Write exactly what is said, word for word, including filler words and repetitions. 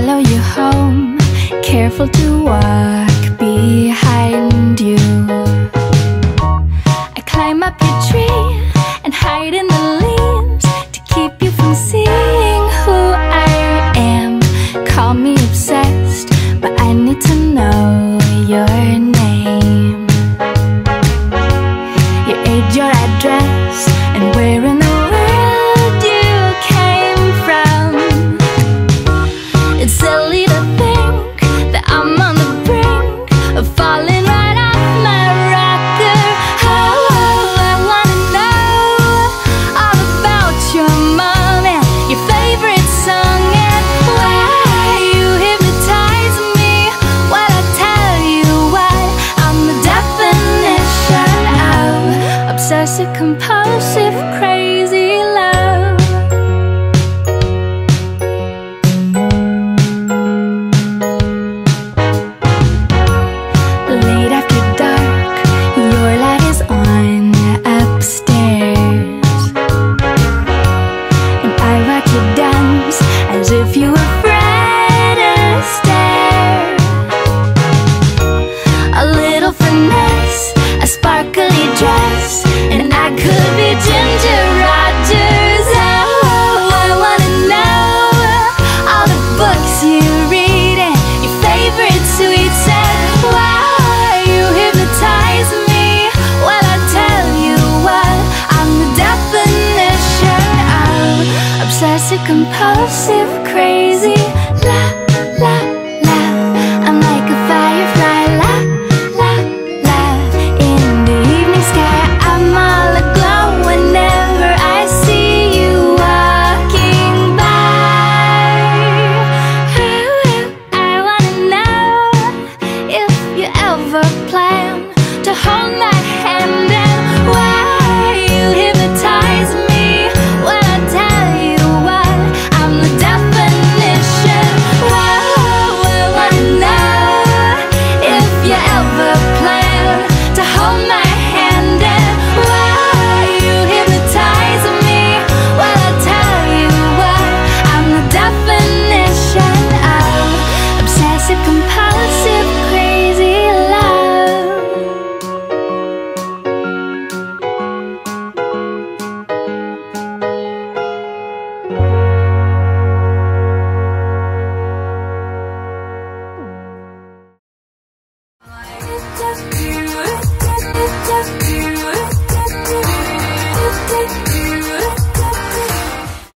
follow you home. Careful to walk behind you. I climb up your tree and hide in the leaves to keep you from seeing who I am. Call me obsessed, but I need to know your name, your age, your address, and where in the compulsive, crazy love. Late after dark, your light is on upstairs, and I watch you dance as if you were Fred Astaire. A little finesse, a sparkly dress, and I could be Ginger Rogers. Oh, I wanna know all the books you read and your favorite sweets, and why you hypnotize me. Well, I'll tell you what, I'm the definition of obsessive, compulsive, crazy. La, la, la, I'm like a firefly. La, la, la, in the evening sky. We'll be right back.